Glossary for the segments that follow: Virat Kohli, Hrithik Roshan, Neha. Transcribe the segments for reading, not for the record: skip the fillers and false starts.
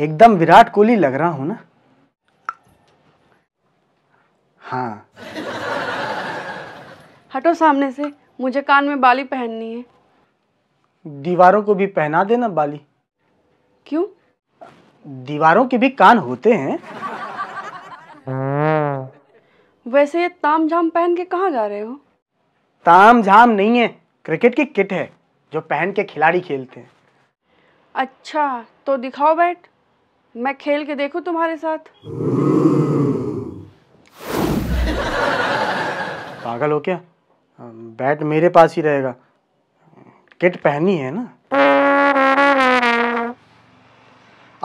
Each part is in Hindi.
एकदम विराट कोहली लग रहा हूँ ना। हाँ हटो सामने से, मुझे कान में बाली पहननी है। दीवारों को भी पहना देना बाली। क्यों? दीवारों के भी कान होते हैं। वैसे ये ताम झाम पहन के कहाँ जा रहे हो? ताम झाम नहीं है, क्रिकेट की किट है जो पहन के खिलाड़ी खेलते हैं। अच्छा तो दिखाओ बैट, मैं खेल के देखूं तुम्हारे साथ। पागल हो क्या? बैट मेरे पास ही रहेगा, किट पहनी है ना।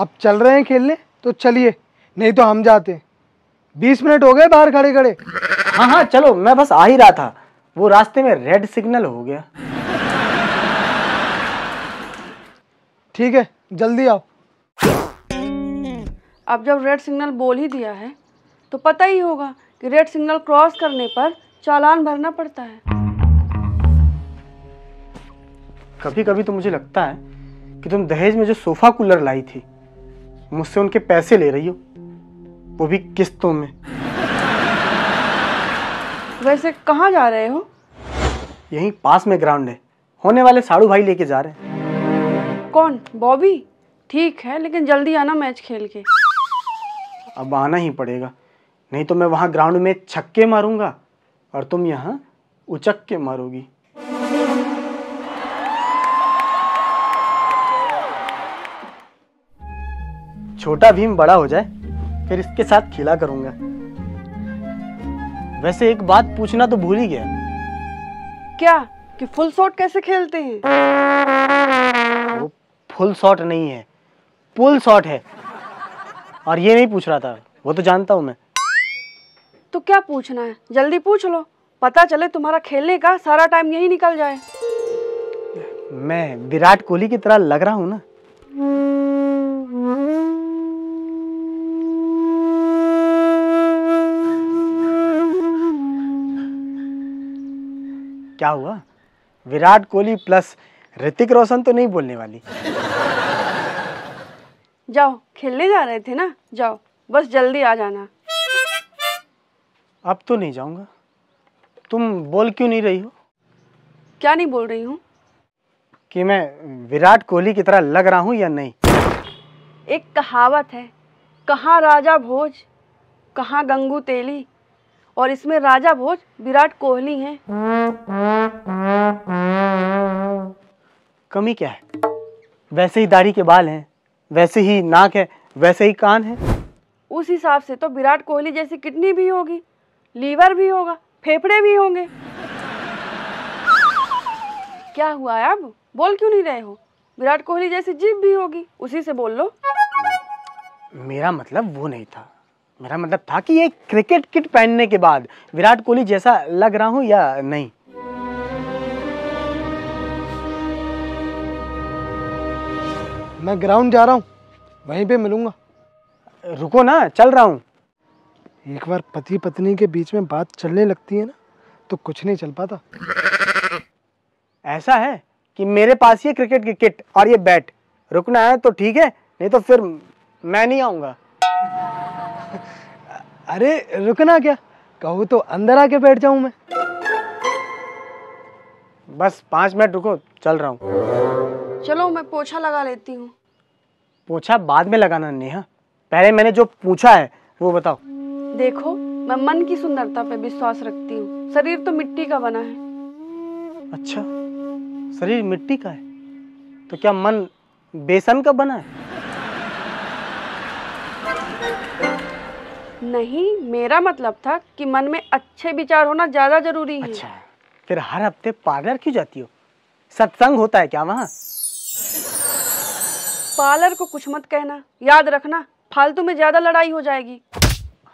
अब चल रहे हैं खेलने तो चलिए, नहीं तो हम जाते। 20 मिनट हो गए बाहर खड़े खड़े। हाँ हाँ चलो, मैं बस आ ही रहा था, वो रास्ते में रेड सिग्नल हो गया। ठीक है जल्दी आओ। अब जब रेड सिग्नल बोल ही दिया है तो पता ही होगा कि रेड सिग्नल क्रॉस करने पर चालान भरना पड़ता है। कभी कभी तो मुझे लगता है कि तुम दहेज में जो सोफा कूलर लाई थी, मुझसे उनके पैसे ले रही हो, वो भी किस्तों में। वैसे कहाँ जा रहे हो? यहीं पास में ग्राउंड है, होने वाले साड़ू भाई लेके जा रहे हैं। कौन? बॉबी? ठीक है लेकिन जल्दी आना मैच खेल के। अब आना ही पड़ेगा, नहीं तो मैं वहाँ ग्राउंड में छक्के मारूंगा और तुम यहाँ उचक्के मारोगी। छोटा भीम बड़ा हो जाए फिर इसके साथ खेला करूंगा। वैसे एक बात पूछना तो भूल ही गया। क्या? कि फुल शॉट कैसे खेलते हैं? वो फुल शॉट नहीं है, पुल शॉट है। और ये नहीं पूछ रहा था, वो तो जानता हूँ मैं। तो क्या पूछना है? जल्दी पूछ लो, पता चले तुम्हारा खेलने का सारा टाइम यही निकल जाए। मैं विराट कोहली की तरह लग रहा हूँ ना। क्या हुआ? विराट कोहली प्लस ऋतिक रोशन तो नहीं बोलने वाली? जाओ, खेलने जा रहे थे ना, जाओ, बस जल्दी आ जाना। अब तो नहीं जाऊंगा। तुम बोल क्यों नहीं रही हो? क्या नहीं बोल रही हूँ? कि मैं विराट कोहली की तरह लग रहा हूँ या नहीं? एक कहावत है, कहाँ राजा भोज कहाँ गंगू तेली, और इसमें राजा भोज विराट कोहली हैं। कमी क्या है? वैसे ही दाढ़ी के बाल हैं, वैसे ही नाक है, वैसे ही कान है। उस हिसाब से तो विराट कोहली जैसी किडनी भी होगी, लीवर भी होगा, फेफड़े भी होंगे। क्या हुआ अब? बोल क्यों नहीं रहे हो? विराट कोहली जैसी जीभ भी होगी, उसी से बोल लो। मेरा मतलब वो नहीं था, मेरा मतलब था कि ये क्रिकेट किट पहनने के बाद विराट कोहली जैसा लग रहा हूँ या नहीं। मैं ग्राउंड जा रहा हूँ, वहीं पे मिलूंगा। रुको ना, चल रहा हूँ। एक बार पति पत्नी के बीच में बात चलने लगती है ना तो कुछ नहीं चल पाता। ऐसा है कि मेरे पास ये क्रिकेट की किट और ये बैट, रुकना है तो ठीक है, नहीं तो फिर मैं नहीं आऊँगा। अरे रुकना क्या, कहो तो अंदर आके बैठ जाऊं मैं। बस 5 मिनट रुको, चल रहा हूँ। चलो मैं पोछा लगा लेती हूँ। पोछा बाद में लगाना नेहा, पहले मैंने जो पूछा है वो बताओ। देखो मैं मन की सुंदरता पे विश्वास रखती हूँ, शरीर तो मिट्टी का बना है। अच्छा, शरीर मिट्टी का है तो क्या मन बेसन का बना है? नहीं, मेरा मतलब था कि मन में अच्छे विचार होना ज्यादा जरूरी है। अच्छा, फिर हर हफ्ते पार्लर क्यों जाती हो? सत्संग होता है क्या वहाँ? पार्लर को कुछ मत कहना, याद रखना फालतू में ज्यादा लड़ाई हो जाएगी।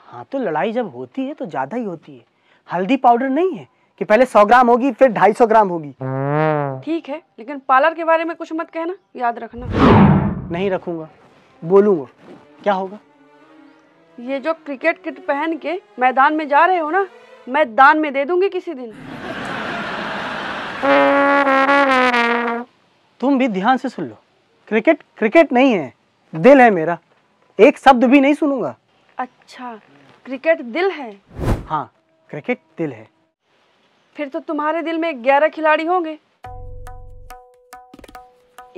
हाँ तो लड़ाई जब होती है तो ज्यादा ही होती है। हल्दी पाउडर नहीं है कि पहले 100 ग्राम होगी फिर 250 ग्राम होगी? ठीक है लेकिन पार्लर के बारे में कुछ मत कहना, याद रखना। नहीं रखूंगा, बोलूंगा। क्या होगा? ये जो क्रिकेट किट पहन के मैदान में जा रहे हो ना, मैं दान में दे दूंगी किसी दिन। तुम भी ध्यान से सुन लो, क्रिकेट क्रिकेट नहीं है, दिल है मेरा। एक शब्द भी नहीं सुनूंगा। अच्छा, क्रिकेट दिल है? हाँ, क्रिकेट दिल है। फिर तो तुम्हारे दिल में 11 खिलाड़ी होंगे।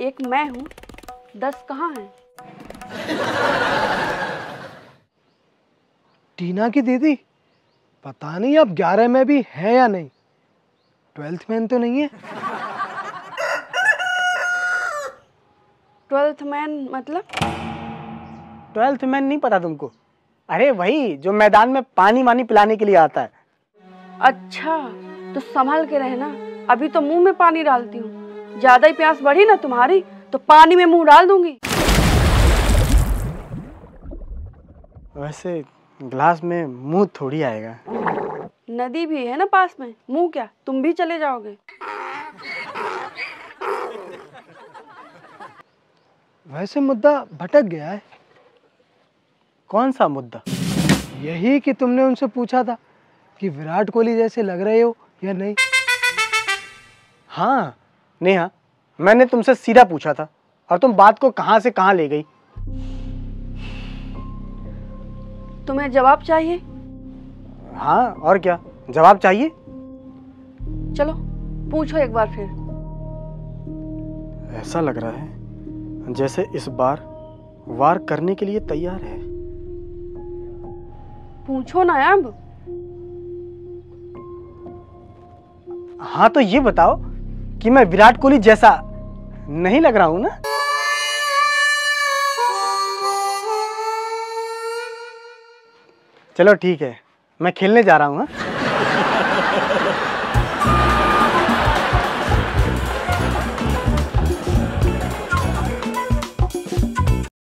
एक मैं हूँ, 10 कहाँ हैं? टीना की दीदी, पता नहीं अब 11 में भी है या नहीं। 12th मैन तो नहीं है? 12th मैन मतलब? 12th मैन नहीं पता तुमको? अरे वही जो मैदान में पानी वानी पिलाने के लिए आता है। अच्छा, तो संभाल के रहना। अभी तो मुंह में पानी डालती हूँ, ज्यादा ही प्यास बढ़ी ना तुम्हारी तो पानी में मुंह डाल दूंगी। वैसे ग्लास में मुंह थोड़ी आएगा, नदी भी है ना पास में। मुंह क्या, तुम भी चले जाओगे। वैसे मुद्दा भटक गया है। कौन सा मुद्दा? यही कि तुमने उनसे पूछा था कि विराट कोहली जैसे लग रहे हो या नहीं। हाँ नेहा, मैंने तुमसे सीधा पूछा था और तुम बात को कहाँ से कहाँ ले गई। तुम्हें जवाब चाहिए? हाँ और क्या, जवाब चाहिए। चलो पूछो एक बार फिर। ऐसा लग रहा है जैसे इस बार वार करने के लिए तैयार है। पूछो ना अब। हाँ तो ये बताओ कि मैं विराट कोहली जैसा नहीं लग रहा हूं ना? चलो ठीक है, मैं खेलने जा रहा हूँ।